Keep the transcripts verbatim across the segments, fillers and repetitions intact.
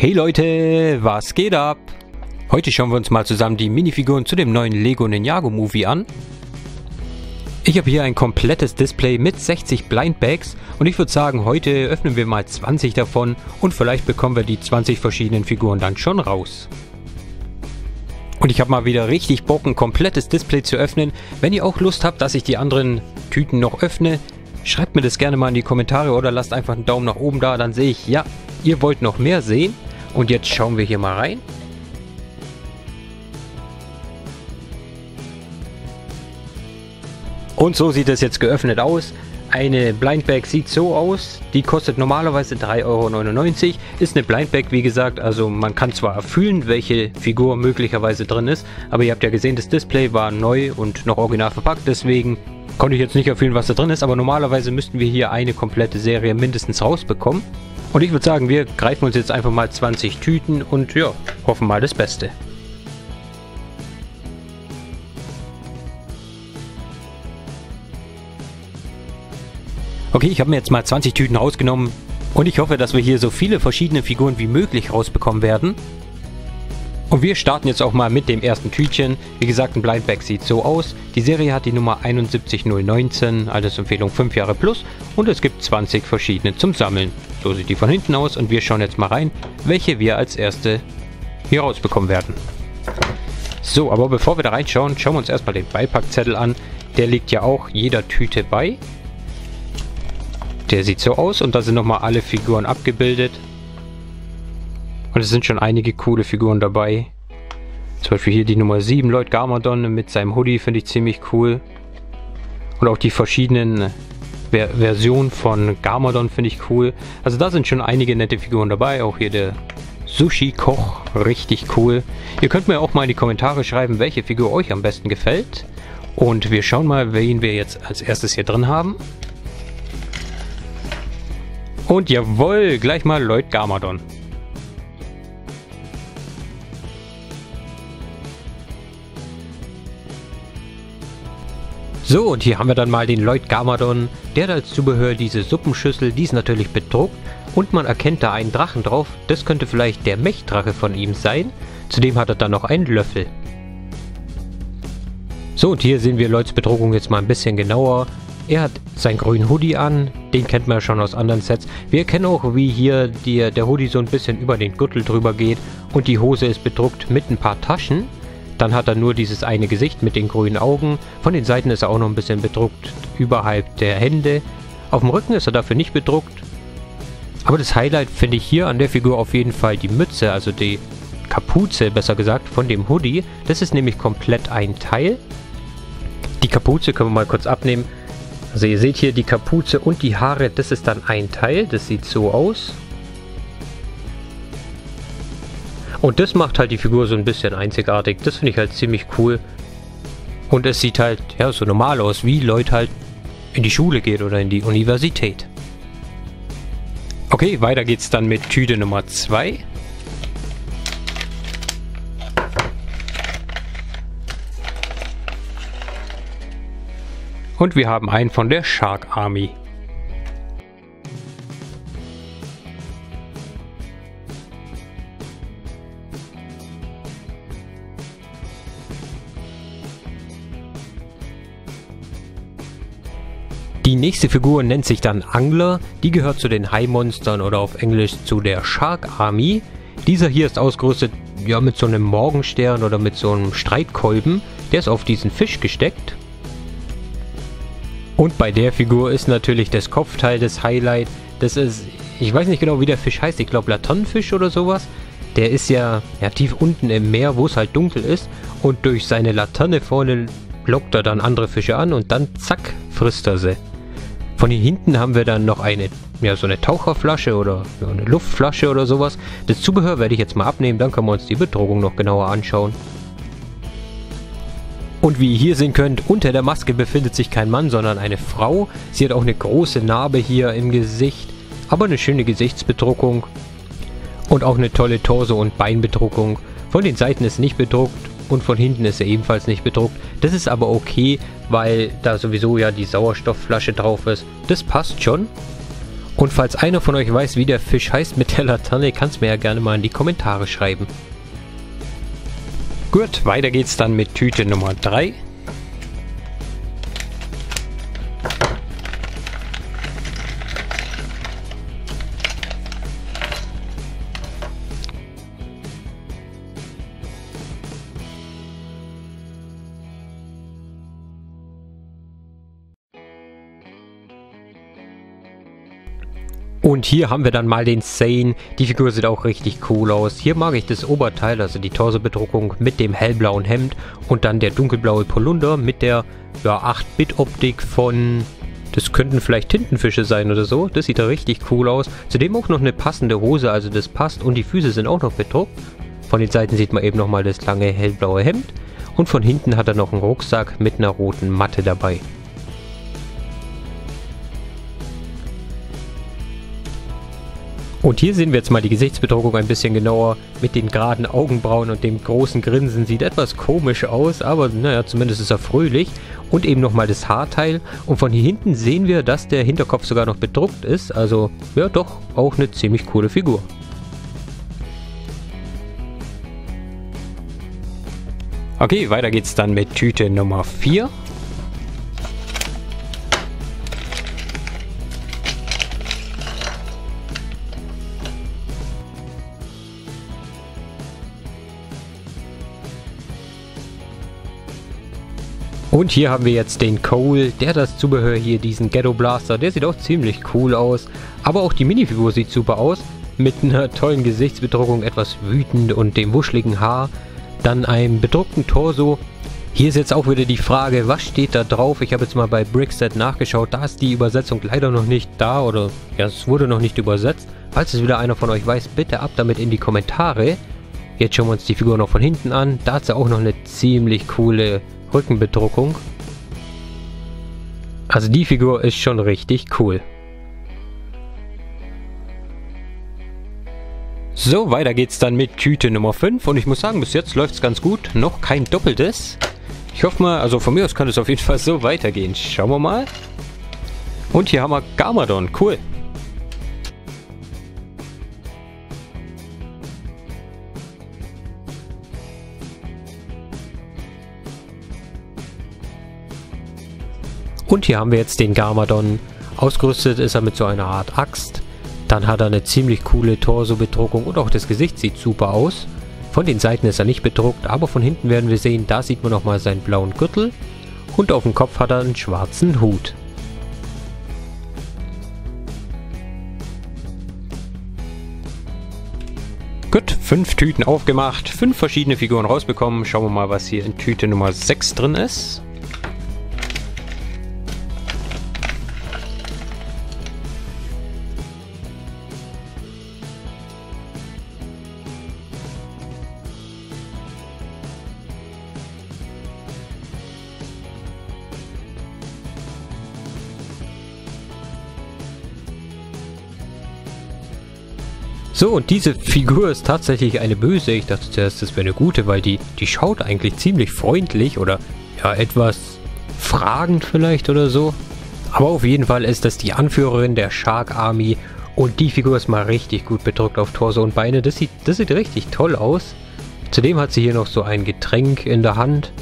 Hey Leute, was geht ab? Heute schauen wir uns mal zusammen die Minifiguren zu dem neuen Lego Ninjago Movie an. Ich habe hier ein komplettes Display mit sechzig Blind Bags und ich würde sagen, heute öffnen wir mal zwanzig davon und vielleicht bekommen wir die zwanzig verschiedenen Figuren dann schon raus. Und ich habe mal wieder richtig Bock, ein komplettes Display zu öffnen. Wenn ihr auch Lust habt, dass ich die anderen Tüten noch öffne, schreibt mir das gerne mal in die Kommentare oder lasst einfach einen Daumen nach oben da, dann sehe ich, ja, ihr wollt noch mehr sehen. Und jetzt schauen wir hier mal rein. Und so sieht es jetzt geöffnet aus. Eine Blindbag sieht so aus, die kostet normalerweise drei Euro neunundneunzig, ist eine Blindbag wie gesagt, also man kann zwar erfüllen, welche Figur möglicherweise drin ist, aber ihr habt ja gesehen, das Display war neu und noch original verpackt, deswegen konnte ich jetzt nicht erfüllen, was da drin ist, aber normalerweise müssten wir hier eine komplette Serie mindestens rausbekommen. Und ich würde sagen, wir greifen uns jetzt einfach mal zwanzig Tüten und ja, hoffen mal das Beste. Okay, ich habe mir jetzt mal zwanzig Tüten rausgenommen und ich hoffe, dass wir hier so viele verschiedene Figuren wie möglich rausbekommen werden. Und wir starten jetzt auch mal mit dem ersten Tütchen. Wie gesagt, ein Blindbag sieht so aus. Die Serie hat die Nummer sieben eins null eins neun, Altersempfehlung fünf Jahre plus und es gibt zwanzig verschiedene zum Sammeln. So sieht die von hinten aus und wir schauen jetzt mal rein, welche wir als erste hier rausbekommen werden. So, aber bevor wir da reinschauen, schauen wir uns erstmal den Beipackzettel an. Der liegt ja auch jeder Tüte bei. Der sieht so aus und da sind nochmal alle Figuren abgebildet. Und es sind schon einige coole Figuren dabei. Zum Beispiel hier die Nummer sieben, Lloyd Garmadon mit seinem Hoodie, finde ich ziemlich cool. Und auch die verschiedenen Ver Versionen von Garmadon finde ich cool. Also da sind schon einige nette Figuren dabei. Auch hier der Sushi-Koch, richtig cool. Ihr könnt mir auch mal in die Kommentare schreiben, welche Figur euch am besten gefällt. Und wir schauen mal, wen wir jetzt als erstes hier drin haben. Und jawohl, gleich mal Lloyd Garmadon. So, und hier haben wir dann mal den Lloyd Garmadon. Der hat als Zubehör diese Suppenschüssel, die ist natürlich bedruckt. Und man erkennt da einen Drachen drauf. Das könnte vielleicht der Mechdrache von ihm sein. Zudem hat er dann noch einen Löffel. So, und hier sehen wir Lloyds Bedruckung jetzt mal ein bisschen genauer. Er hat seinen grünen Hoodie an, den kennt man ja schon aus anderen Sets. Wir erkennen auch, wie hier die, der Hoodie so ein bisschen über den Gürtel drüber geht und die Hose ist bedruckt mit ein paar Taschen. Dann hat er nur dieses eine Gesicht mit den grünen Augen. Von den Seiten ist er auch noch ein bisschen bedruckt, überhalb der Hände. Auf dem Rücken ist er dafür nicht bedruckt. Aber das Highlight finde ich hier an der Figur auf jeden Fall die Mütze, also die Kapuze besser gesagt, von dem Hoodie. Das ist nämlich komplett ein Teil. Die Kapuze können wir mal kurz abnehmen. Also ihr seht hier die Kapuze und die Haare, das ist dann ein Teil, das sieht so aus. Und das macht halt die Figur so ein bisschen einzigartig, das finde ich halt ziemlich cool. Und es sieht halt ja so normal aus, wie Leute halt in die Schule gehen oder in die Universität. Okay, weiter geht's dann mit Tüte Nummer zwei. Und wir haben einen von der Shark Army. Die nächste Figur nennt sich dann Angler. Die gehört zu den Hai-Monstern oder auf Englisch zu der Shark Army. Dieser hier ist ausgerüstet ja, mit so einem Morgenstern oder mit so einem Streitkolben. Der ist auf diesen Fisch gesteckt. Und bei der Figur ist natürlich das Kopfteil das Highlight. Das ist, ich weiß nicht genau wie der Fisch heißt, ich glaube Laternenfisch oder sowas. Der ist ja, ja tief unten im Meer, wo es halt dunkel ist. Und durch seine Laterne vorne lockt er dann andere Fische an und dann zack, frisst er sie. Von hier hinten haben wir dann noch eine, ja so eine Taucherflasche oder eine Luftflasche oder sowas. Das Zubehör werde ich jetzt mal abnehmen, dann können wir uns die Bedruckung noch genauer anschauen. Und wie ihr hier sehen könnt, unter der Maske befindet sich kein Mann, sondern eine Frau. Sie hat auch eine große Narbe hier im Gesicht, aber eine schöne Gesichtsbedruckung und auch eine tolle Torso- und Beinbedruckung. Von den Seiten ist nicht bedruckt und von hinten ist er ebenfalls nicht bedruckt. Das ist aber okay, weil da sowieso ja die Sauerstoffflasche drauf ist. Das passt schon. Und falls einer von euch weiß, wie der Fisch heißt mit der Laterne, kann es mir ja gerne mal in die Kommentare schreiben. Gut, weiter geht's dann mit Tüte Nummer drei. Und hier haben wir dann mal den Zane. Die Figur sieht auch richtig cool aus. Hier mag ich das Oberteil, also die Torso-Bedruckung mit dem hellblauen Hemd und dann der dunkelblaue Polunder mit der ja, acht Bit Optik von... Das könnten vielleicht Tintenfische sein oder so. Das sieht da richtig cool aus. Zudem auch noch eine passende Hose, also das passt. Und die Füße sind auch noch bedruckt. Von den Seiten sieht man eben nochmal das lange hellblaue Hemd. Und von hinten hat er noch einen Rucksack mit einer roten Matte dabei. Und hier sehen wir jetzt mal die Gesichtsbedruckung ein bisschen genauer. Mit den geraden Augenbrauen und dem großen Grinsen sieht etwas komisch aus, aber naja, zumindest ist er fröhlich. Und eben nochmal das Haarteil. Und von hier hinten sehen wir, dass der Hinterkopf sogar noch bedruckt ist. Also ja, doch auch eine ziemlich coole Figur. Okay, weiter geht's dann mit Tüte Nummer vier. Und hier haben wir jetzt den Cole, der hat das Zubehör hier, diesen Ghetto Blaster, der sieht auch ziemlich cool aus. Aber auch die Minifigur sieht super aus, mit einer tollen Gesichtsbedruckung, etwas wütend und dem wuscheligen Haar. Dann einem bedruckten Torso. Hier ist jetzt auch wieder die Frage, was steht da drauf? Ich habe jetzt mal bei Brickset nachgeschaut, da ist die Übersetzung leider noch nicht da oder ja, es wurde noch nicht übersetzt. Falls es wieder einer von euch weiß, bitte ab damit in die Kommentare. Jetzt schauen wir uns die Figur noch von hinten an, da hat sie auch noch eine ziemlich coole Rückenbedruckung. Also die Figur ist schon richtig cool. So, weiter geht's dann mit Tüte Nummer fünf und ich muss sagen, bis jetzt läuft's ganz gut. Noch kein Doppeltes. Ich hoffe mal, also von mir aus kann es auf jeden Fall so weitergehen. Schauen wir mal. Und hier haben wir Garmadon, cool. Und hier haben wir jetzt den Garmadon. Ausgerüstet ist er mit so einer Art Axt. Dann hat er eine ziemlich coole Torso-Bedruckung und auch das Gesicht sieht super aus. Von den Seiten ist er nicht bedruckt, aber von hinten werden wir sehen, da sieht man nochmal seinen blauen Gürtel. Und auf dem Kopf hat er einen schwarzen Hut. Gut, fünf Tüten aufgemacht, fünf verschiedene Figuren rausbekommen. Schauen wir mal, was hier in Tüte Nummer sechs drin ist. So, und diese Figur ist tatsächlich eine böse. Ich dachte zuerst, das wäre eine gute, weil die, die schaut eigentlich ziemlich freundlich oder ja, etwas fragend vielleicht oder so. Aber auf jeden Fall ist das die Anführerin der Shark Army und die Figur ist mal richtig gut bedruckt auf Torso und Beine. Das sieht, das sieht richtig toll aus. Zudem hat sie hier noch so ein Getränk in der Hand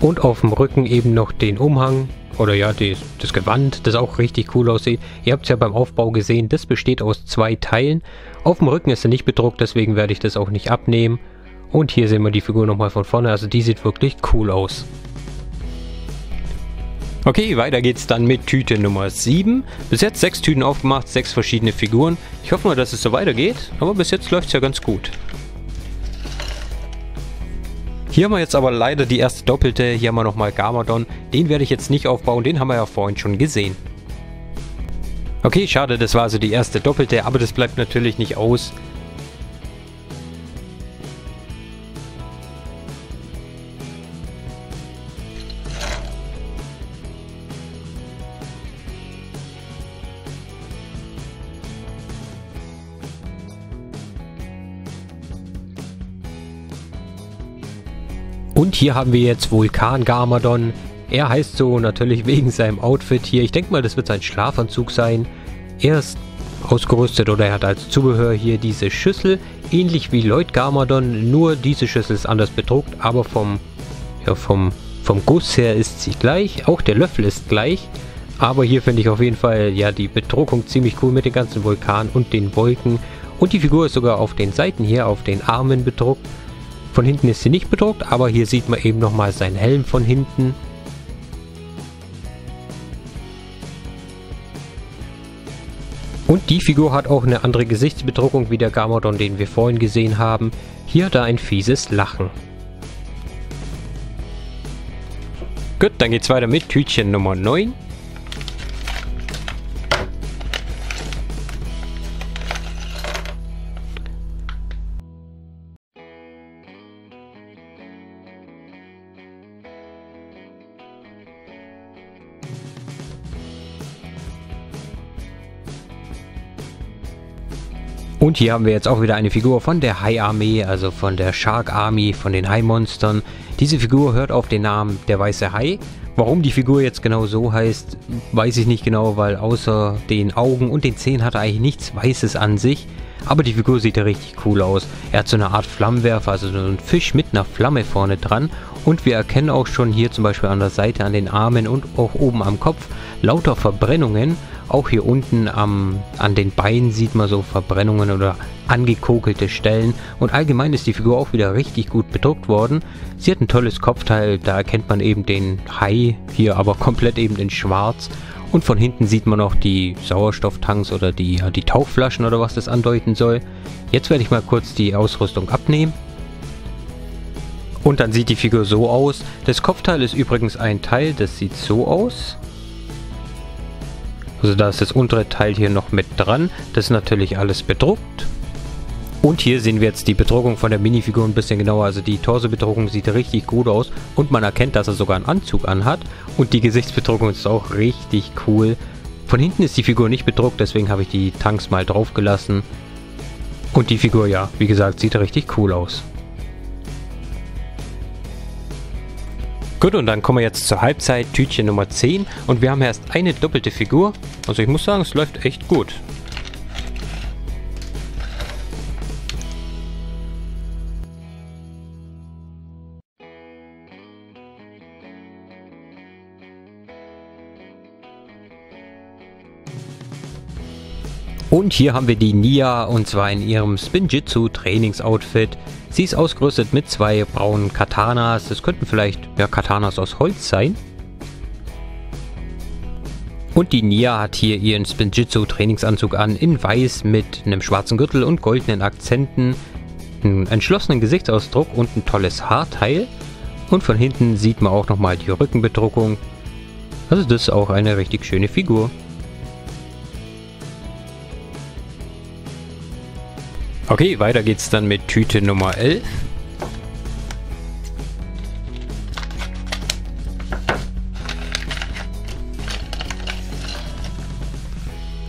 und auf dem Rücken eben noch den Umhang. Oder ja, die, das Gewand, das auch richtig cool aussieht. Ihr habt es ja beim Aufbau gesehen, das besteht aus zwei Teilen. Auf dem Rücken ist er nicht bedruckt, deswegen werde ich das auch nicht abnehmen. Und hier sehen wir die Figur nochmal von vorne, also die sieht wirklich cool aus. Okay, weiter geht's dann mit Tüte Nummer sieben. Bis jetzt sechs Tüten aufgemacht, sechs verschiedene Figuren. Ich hoffe mal, dass es so weitergeht, aber bis jetzt läuft es ja ganz gut. Hier haben wir jetzt aber leider die erste Doppelte, hier haben wir nochmal Garmadon, den werde ich jetzt nicht aufbauen, den haben wir ja vorhin schon gesehen. Okay, schade, das war also die erste Doppelte, aber das bleibt natürlich nicht aus. Und hier haben wir jetzt Vulkan Garmadon. Er heißt so natürlich wegen seinem Outfit hier. Ich denke mal, das wird sein Schlafanzug sein. Er ist ausgerüstet oder er hat als Zubehör hier diese Schüssel, ähnlich wie Lloyd Garmadon, nur diese Schüssel ist anders bedruckt, aber vom, ja, vom, vom Guss her ist sie gleich, auch der Löffel ist gleich, aber hier finde ich auf jeden Fall ja die Bedruckung ziemlich cool mit den ganzen Vulkanen und den Wolken, und die Figur ist sogar auf den Seiten hier, auf den Armen bedruckt, von hinten ist sie nicht bedruckt, aber hier sieht man eben nochmal seinen Helm von hinten. Und die Figur hat auch eine andere Gesichtsbedruckung wie der Garmadon, den wir vorhin gesehen haben. Hier hat er ein fieses Lachen. Gut, dann geht's weiter mit Tütchen Nummer neun. Und hier haben wir jetzt auch wieder eine Figur von der Hai-Armee, also von der Shark Army, von den Hai-Monstern. Diese Figur hört auf den Namen der weiße Hai. Warum die Figur jetzt genau so heißt, weiß ich nicht genau, weil außer den Augen und den Zähnen hat er eigentlich nichts Weißes an sich. Aber die Figur sieht ja richtig cool aus. Er hat so eine Art Flammenwerfer, also so einen Fisch mit einer Flamme vorne dran. Und wir erkennen auch schon hier zum Beispiel an der Seite, an den Armen und auch oben am Kopf lauter Verbrennungen. Auch hier unten am, an den Beinen sieht man so Verbrennungen oder angekokelte Stellen. Und allgemein ist die Figur auch wieder richtig gut bedruckt worden. Sie hat ein tolles Kopfteil, da erkennt man eben den Hai, hier aber komplett eben in schwarz. Und von hinten sieht man auch die Sauerstofftanks oder die, ja, die Tauchflaschen oder was das andeuten soll. Jetzt werde ich mal kurz die Ausrüstung abnehmen. Und dann sieht die Figur so aus. Das Kopfteil ist übrigens ein Teil, das sieht so aus. Also da ist das untere Teil hier noch mit dran. Das ist natürlich alles bedruckt. Und hier sehen wir jetzt die Bedruckung von der Minifigur ein bisschen genauer. Also die Torso-Bedruckung sieht richtig gut aus. Und man erkennt, dass er sogar einen Anzug anhat. Und die Gesichtsbedruckung ist auch richtig cool. Von hinten ist die Figur nicht bedruckt, deswegen habe ich die Tanks mal drauf gelassen. Und die Figur, ja, wie gesagt, sieht richtig cool aus. Gut, und dann kommen wir jetzt zur Halbzeit, Tütchen Nummer zehn, und wir haben erst eine doppelte Figur, also ich muss sagen, es läuft echt gut. Und hier haben wir die Nia, und zwar in ihrem Spinjitzu Trainingsoutfit. Sie ist ausgerüstet mit zwei braunen Katanas. Das könnten vielleicht ja, Katanas aus Holz sein. Und die Nia hat hier ihren Spinjitzu Trainingsanzug an, in weiß mit einem schwarzen Gürtel und goldenen Akzenten, einen entschlossenen Gesichtsausdruck und ein tolles Haarteil. Und von hinten sieht man auch nochmal die Rückenbedruckung. Also das ist auch eine richtig schöne Figur. Okay, weiter geht's dann mit Tüte Nummer elf.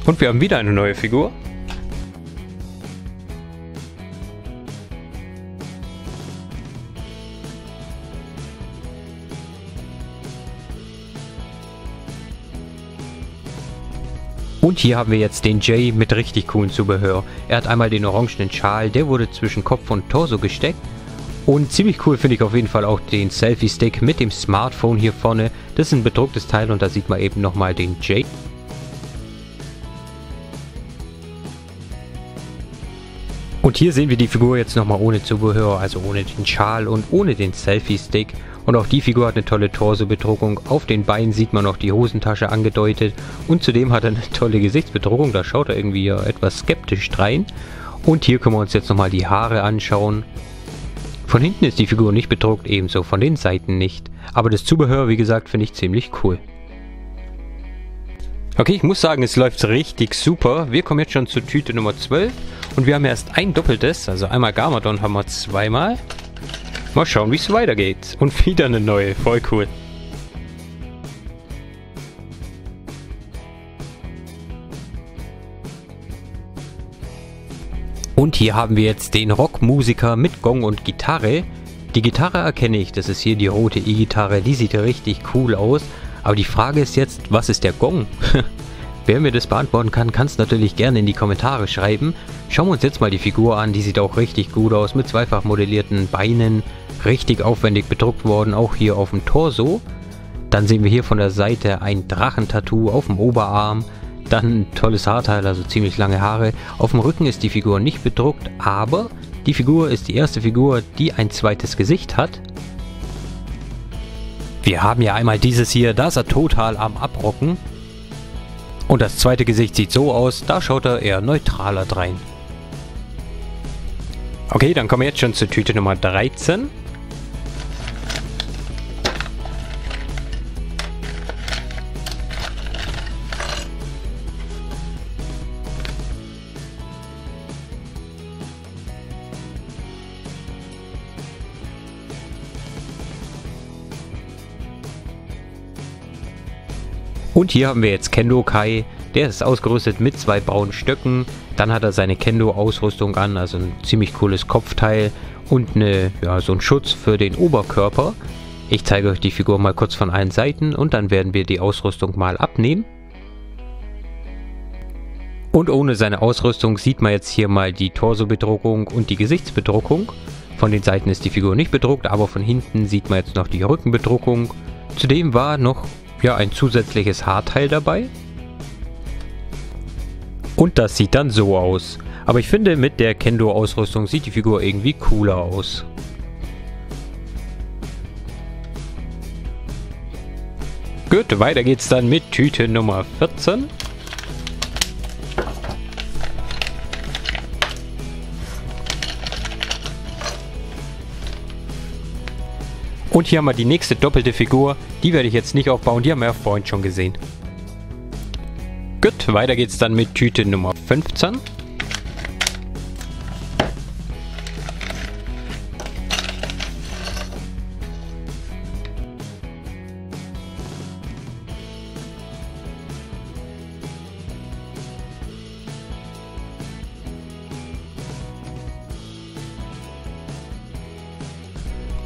Und wir haben wieder eine neue Figur. Und hier haben wir jetzt den Jay mit richtig coolen Zubehör. Er hat einmal den orangenen Schal, der wurde zwischen Kopf und Torso gesteckt. Und ziemlich cool finde ich auf jeden Fall auch den Selfie-Stick mit dem Smartphone hier vorne. Das ist ein bedrucktes Teil und da sieht man eben nochmal den Jay. Und hier sehen wir die Figur jetzt nochmal ohne Zubehör, also ohne den Schal und ohne den Selfie-Stick. Und auch die Figur hat eine tolle Torso-Bedruckung. Auf den Beinen sieht man noch die Hosentasche angedeutet. Und zudem hat er eine tolle Gesichtsbedruckung. Da schaut er irgendwie etwas skeptisch rein. Und hier können wir uns jetzt nochmal die Haare anschauen. Von hinten ist die Figur nicht bedruckt, ebenso von den Seiten nicht. Aber das Zubehör, wie gesagt, finde ich ziemlich cool. Okay, ich muss sagen, es läuft richtig super. Wir kommen jetzt schon zur Tüte Nummer zwölf. Und wir haben erst ein doppeltes. Also einmal Garmadon haben wir zweimal. Mal schauen, wie es weitergeht. Und wieder eine neue. Voll cool. Und hier haben wir jetzt den Rockmusiker mit Gong und Gitarre. Die Gitarre erkenne ich. Das ist hier die rote E-Gitarre. Die sieht richtig cool aus. Aber die Frage ist jetzt, was ist der Gong? Wer mir das beantworten kann, kann es natürlich gerne in die Kommentare schreiben. Schauen wir uns jetzt mal die Figur an, die sieht auch richtig gut aus, mit zweifach modellierten Beinen, richtig aufwendig bedruckt worden, auch hier auf dem Torso. Dann sehen wir hier von der Seite ein Drachentattoo auf dem Oberarm, dann ein tolles Haarteil, also ziemlich lange Haare. Auf dem Rücken ist die Figur nicht bedruckt, aber die Figur ist die erste Figur, die ein zweites Gesicht hat. Wir haben ja einmal dieses hier, da ist er total am Abrocken. Und das zweite Gesicht sieht so aus, da schaut er eher neutraler drein. Okay, dann kommen wir jetzt schon zur Tüte Nummer dreizehn. Und hier haben wir jetzt Kendo Kai, der ist ausgerüstet mit zwei braunen Stöcken, dann hat er seine Kendo-Ausrüstung an, also ein ziemlich cooles Kopfteil und eine, ja, so einen Schutz für den Oberkörper. Ich zeige euch die Figur mal kurz von allen Seiten und dann werden wir die Ausrüstung mal abnehmen. Und ohne seine Ausrüstung sieht man jetzt hier mal die Torsobedruckung und die Gesichtsbedruckung. Von den Seiten ist die Figur nicht bedruckt, aber von hinten sieht man jetzt noch die Rückenbedruckung. Zudem war noch... ja, ein zusätzliches Haarteil dabei. Und das sieht dann so aus. Aber ich finde, mit der Kendo-Ausrüstung sieht die Figur irgendwie cooler aus. Gut, weiter geht's dann mit Tüte Nummer vierzehn. Und hier haben wir die nächste doppelte Figur, die werde ich jetzt nicht aufbauen, die haben wir ja vorhin schon gesehen. Gut, weiter geht's dann mit Tüte Nummer fünfzehn.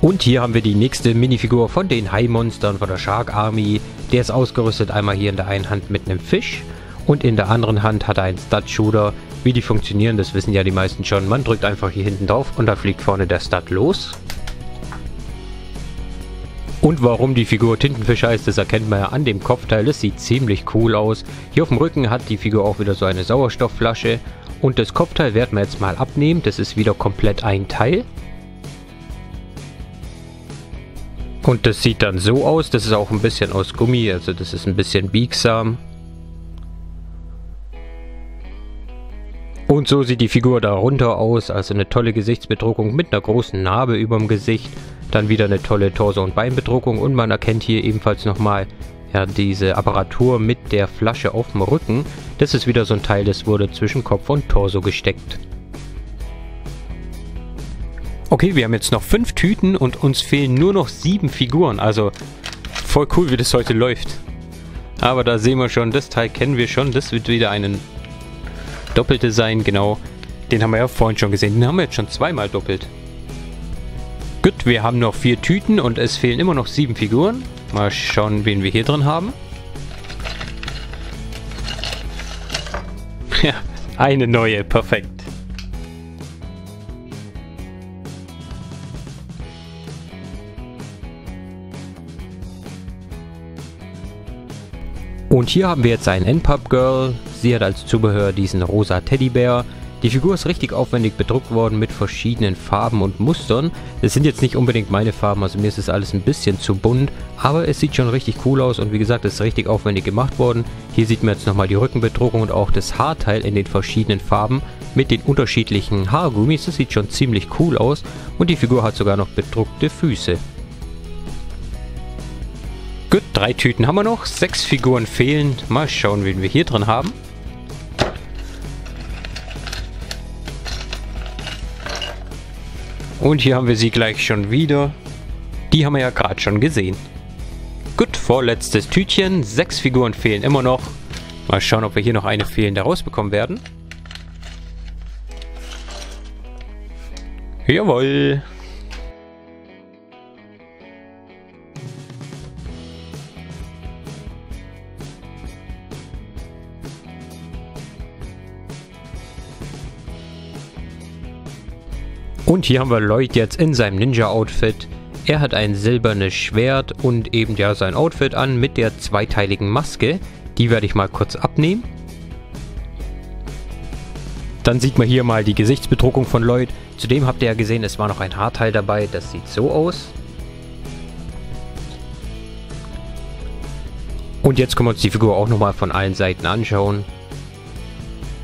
Und hier haben wir die nächste Minifigur von den Hai-Monstern von der Shark Army. Der ist ausgerüstet einmal hier in der einen Hand mit einem Fisch und in der anderen Hand hat er einen Stud-Shooter. Wie die funktionieren, das wissen ja die meisten schon. Man drückt einfach hier hinten drauf und dann fliegt vorne der Stud los. Und warum die Figur Tintenfischer ist, das erkennt man ja an dem Kopfteil. Das sieht ziemlich cool aus. Hier auf dem Rücken hat die Figur auch wieder so eine Sauerstoffflasche. Und das Kopfteil werden wir jetzt mal abnehmen. Das ist wieder komplett ein Teil. Und das sieht dann so aus, das ist auch ein bisschen aus Gummi, also das ist ein bisschen biegsam. Und so sieht die Figur darunter aus, also eine tolle Gesichtsbedruckung mit einer großen Narbe überm Gesicht. Dann wieder eine tolle Torso- und Beinbedruckung und man erkennt hier ebenfalls nochmal ja, diese Apparatur mit der Flasche auf dem Rücken. Das ist wieder so ein Teil, das wurde zwischen Kopf und Torso gesteckt. Okay, wir haben jetzt noch fünf Tüten und uns fehlen nur noch sieben Figuren. Also voll cool, wie das heute läuft. Aber da sehen wir schon, das Teil kennen wir schon. Das wird wieder ein Doppelte sein, genau. Den haben wir ja vorhin schon gesehen. Den haben wir jetzt schon zweimal doppelt. Gut, wir haben noch vier Tüten und es fehlen immer noch sieben Figuren. Mal schauen, wen wir hier drin haben. Ja, eine neue, perfekt. Und hier haben wir jetzt ein N P U B-Girl, sie hat als Zubehör diesen rosa Teddybär. Die Figur ist richtig aufwendig bedruckt worden mit verschiedenen Farben und Mustern. Das sind jetzt nicht unbedingt meine Farben, also mir ist das alles ein bisschen zu bunt, aber es sieht schon richtig cool aus und wie gesagt, es ist richtig aufwendig gemacht worden. Hier sieht man jetzt nochmal die Rückenbedruckung und auch das Haarteil in den verschiedenen Farben mit den unterschiedlichen Haargummis. Das sieht schon ziemlich cool aus und die Figur hat sogar noch bedruckte Füße. Gut, drei Tüten haben wir noch, sechs Figuren fehlen. Mal schauen, wen wir hier drin haben. Und hier haben wir sie gleich schon wieder. Die haben wir ja gerade schon gesehen. Gut, vorletztes Tütchen, sechs Figuren fehlen immer noch. Mal schauen, ob wir hier noch eine fehlende rausbekommen werden. Jawohl. Und hier haben wir Lloyd jetzt in seinem Ninja-Outfit. Er hat ein silbernes Schwert und eben ja sein Outfit an mit der zweiteiligen Maske. Die werde ich mal kurz abnehmen. Dann sieht man hier mal die Gesichtsbedruckung von Lloyd. Zudem habt ihr ja gesehen, es war noch ein Haarteil dabei. Das sieht so aus. Und jetzt können wir uns die Figur auch nochmal von allen Seiten anschauen.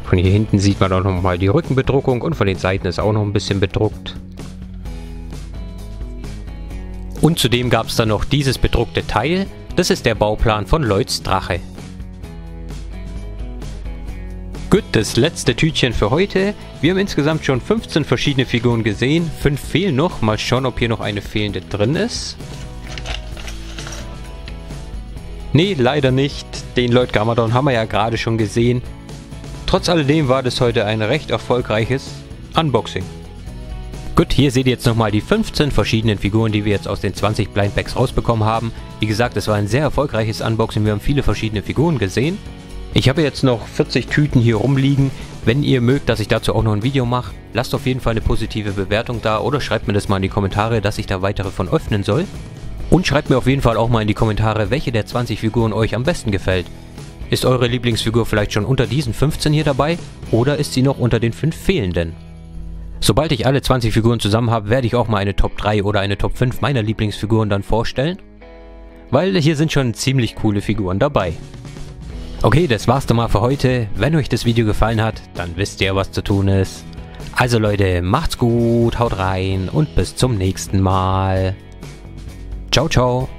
Von hier hinten sieht man auch nochmal die Rückenbedruckung und von den Seiten ist auch noch ein bisschen bedruckt. Und zudem gab es dann noch dieses bedruckte Teil. Das ist der Bauplan von Lloyds Drache. Gut, das letzte Tütchen für heute. Wir haben insgesamt schon fünfzehn verschiedene Figuren gesehen. fünf fehlen noch. Mal schauen, ob hier noch eine fehlende drin ist. Nee, leider nicht. Den Lloyd Garmadon haben wir ja gerade schon gesehen. Trotz alledem war das heute ein recht erfolgreiches Unboxing. Gut, hier seht ihr jetzt nochmal die fünfzehn verschiedenen Figuren, die wir jetzt aus den zwanzig Blindbags rausbekommen haben. Wie gesagt, es war ein sehr erfolgreiches Unboxing. Wir haben viele verschiedene Figuren gesehen. Ich habe jetzt noch vierzig Tüten hier rumliegen. Wenn ihr mögt, dass ich dazu auch noch ein Video mache, lasst auf jeden Fall eine positive Bewertung da oder schreibt mir das mal in die Kommentare, dass ich da weitere von öffnen soll. Und schreibt mir auf jeden Fall auch mal in die Kommentare, welche der zwanzig Figuren euch am besten gefällt. Ist eure Lieblingsfigur vielleicht schon unter diesen fünfzehn hier dabei oder ist sie noch unter den fünf fehlenden? Sobald ich alle zwanzig Figuren zusammen habe, werde ich auch mal eine Top drei oder eine Top fünf meiner Lieblingsfiguren dann vorstellen. Weil hier sind schon ziemlich coole Figuren dabei. Okay, das war's dann mal für heute. Wenn euch das Video gefallen hat, dann wisst ihr, was zu tun ist. Also Leute, macht's gut, haut rein und bis zum nächsten Mal. Ciao, ciao.